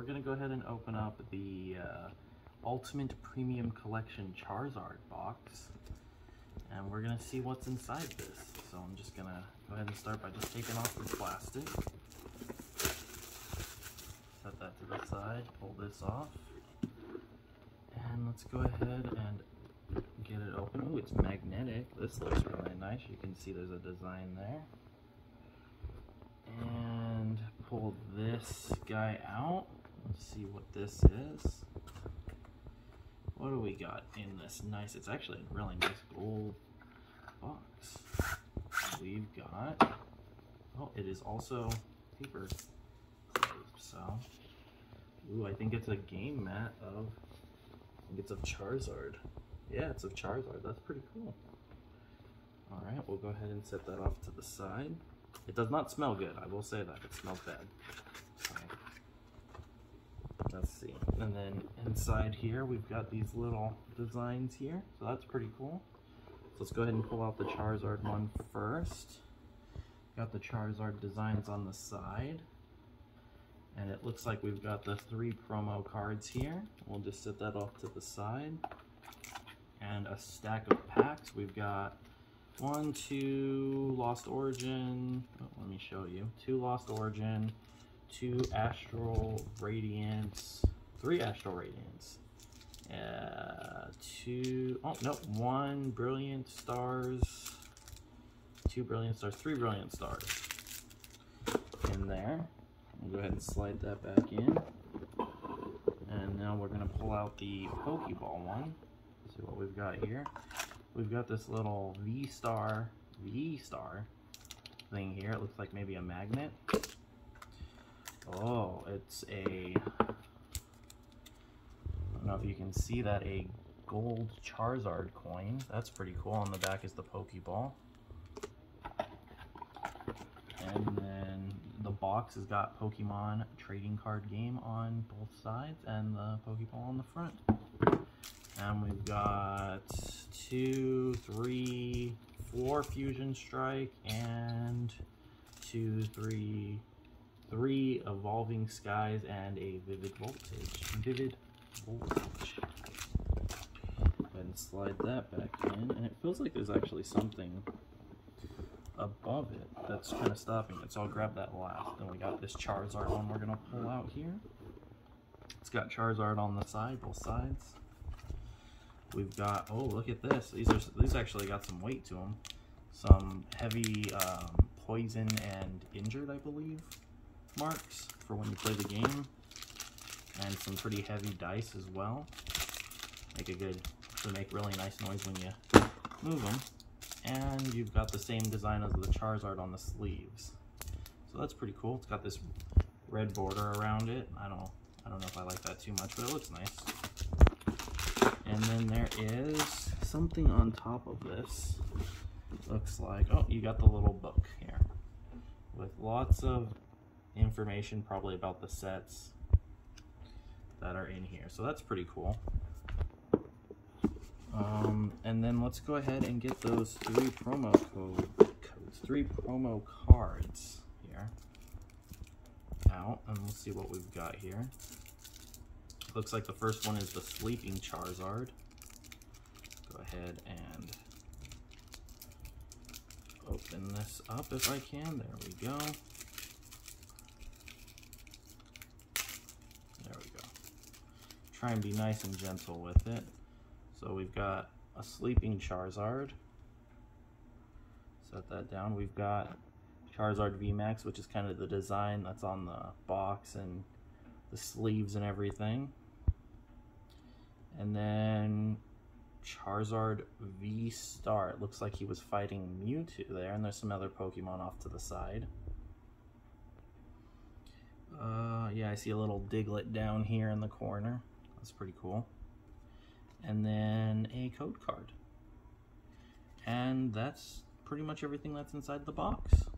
we're going to go ahead and open up the Ultimate Premium Collection Charizard box. And we're going to see what's inside this. So I'm just going to go ahead and start by just taking off the plastic. Set that to the side, pull this off. And let's go ahead and get it open. Ooh, it's magnetic. This looks really nice. You can see there's a design there. And pull this guy out. Let's see what this is. What do we got in this nice, it's actually a really nice gold box. We've got, oh, it is also paper closed, so. Ooh, I think it's a game mat of, I think it's of Charizard. Yeah, it's of Charizard, that's pretty cool. All right, we'll go ahead and set that off to the side. It does not smell good, I will say that, it smells bad. Let's see, and then inside here we've got these little designs here, so that's pretty cool. So let's go ahead and pull out the Charizard one first. Got the Charizard designs on the side, and it looks like we've got the three promo cards here. We'll just set that off to the side, and a stack of packs. We've got one, two Lost Origin. Oh, let me show you. Two Lost Origin. Two Astral Radiance, three Astral Radiance, one Brilliant Stars, two Brilliant Stars, three Brilliant Stars in there. I'll go ahead and slide that back in. And now we're going to pull out the Pokeball one. Let's see what we've got here. We've got this little V-Star thing here. It looks like maybe a magnet. Oh, it's a, I don't know if you can see that, a gold Charizard coin. That's pretty cool. On the back is the Pokeball. And then the box has got Pokemon trading card game on both sides and the Pokeball on the front. And we've got two, three, four Fusion Strike and three Evolving Skies and a Vivid Voltage. Go ahead and slide that back in, and it feels like there's actually something above it that's kind of stopping it, so I'll grab that last. Then we got this Charizard one we're going to pull out here. It's got Charizard on the side, both sides. We've got, oh, look at this. These actually got some weight to them. Some heavy poison and injured, I believe, marks for when you play the game, and some pretty heavy dice as well. They make really nice noise when you move them. And you've got the same design as the Charizard on the sleeves, so that's pretty cool. It's got this red border around it. I don't know if I like that too much, but it looks nice. And then there is something on top of this. It looks like, oh, you got the little book here with lots of information probably about the sets that are in here, so that's pretty cool. And then let's go ahead and get those three promo cards here out, and we'll see what we've got here. Looks like the first one is the sleeping Charizard. Go ahead and open this up if I can. There we go. Try and be nice and gentle with it. So we've got a sleeping Charizard. Set that down. We've got Charizard VMAX, which is kind of the design that's on the box and the sleeves and everything. And then Charizard VSTAR. It looks like he was fighting Mewtwo there, and there's some other Pokemon off to the side. Yeah, I see a little Diglett down here in the corner. That's pretty cool. And then a code card. And that's pretty much everything that's inside the box.